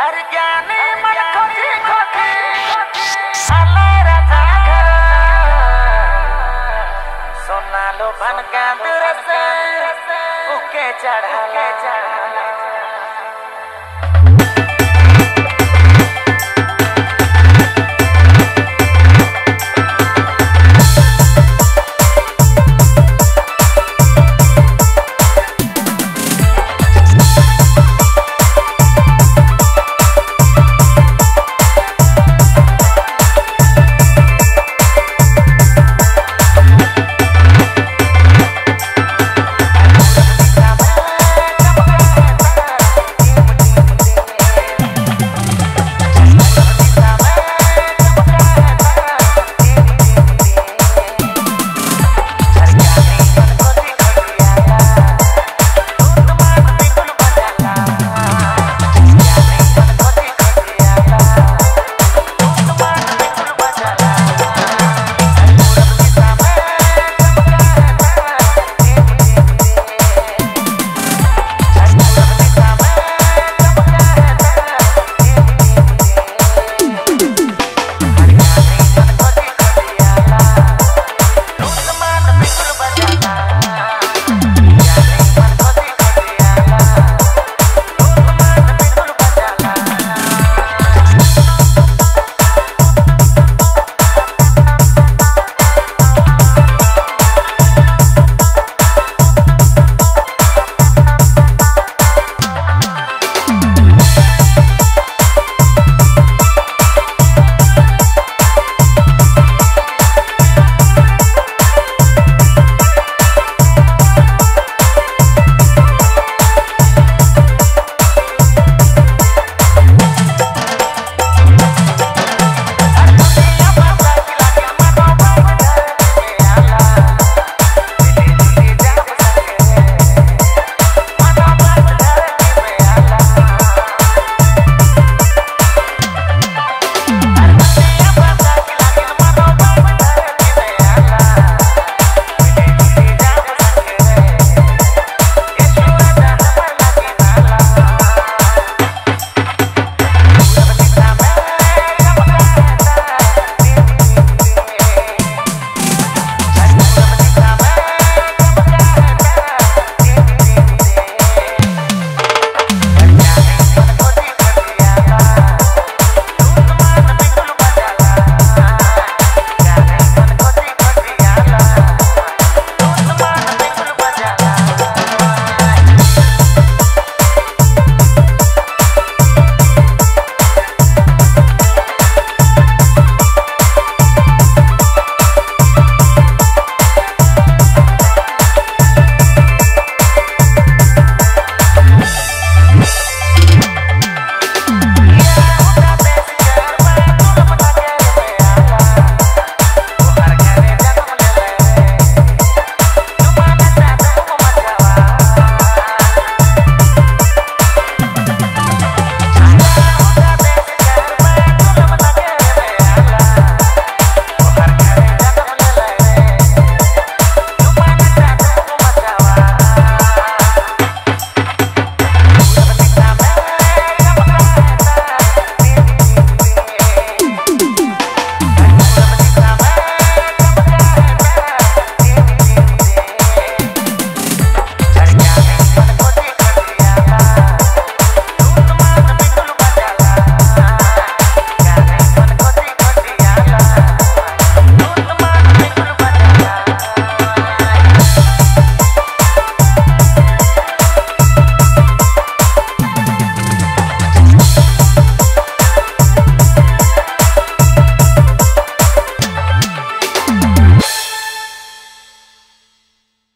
Sona lo bhan ka durasa uke chadhala.